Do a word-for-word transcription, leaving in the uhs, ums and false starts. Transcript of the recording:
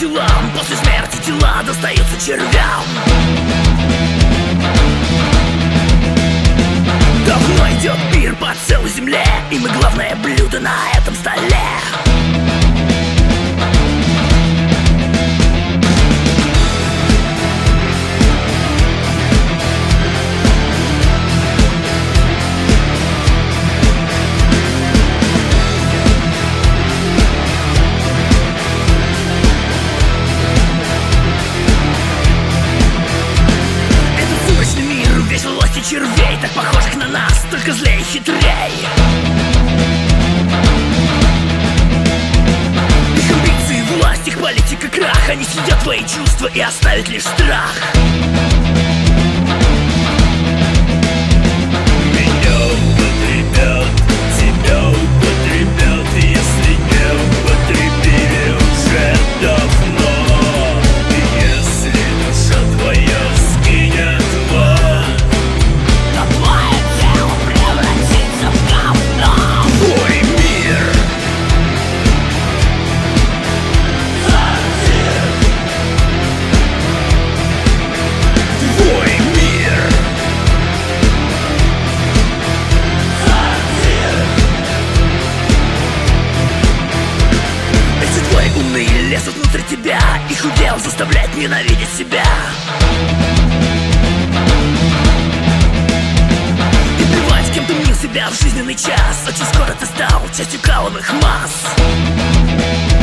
делам. После смерти тела достаются червям. Давно идет пир по целой земле, и мы главное блюдо на этом столе. Червей, так похожих на нас, только злей и хитрей. Их амбиции, власть, их политика, крах. Они съедят твои чувства и оставят лишь страх. Меня употребят, тебя употребят, если не употребили уже давно. Если душа твоя сгинет во. Тебя, их удел заставляет ненавидеть себя. И плевать, кем ты мнил себя в жизненный час, очень скоро ты стал частью каловых масс.